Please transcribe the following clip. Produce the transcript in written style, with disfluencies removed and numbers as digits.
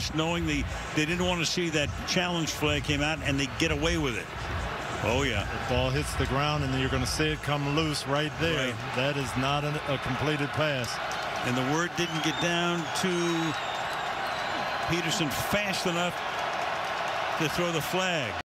fast, knowing they didn't want to see that challenge flag came out, and they get away with it. Oh, yeah. The ball hits the ground, and then you're going to see it come loose right there. Right. That is not a completed pass. And the word didn't get down to Peterson fast enough to throw the flag.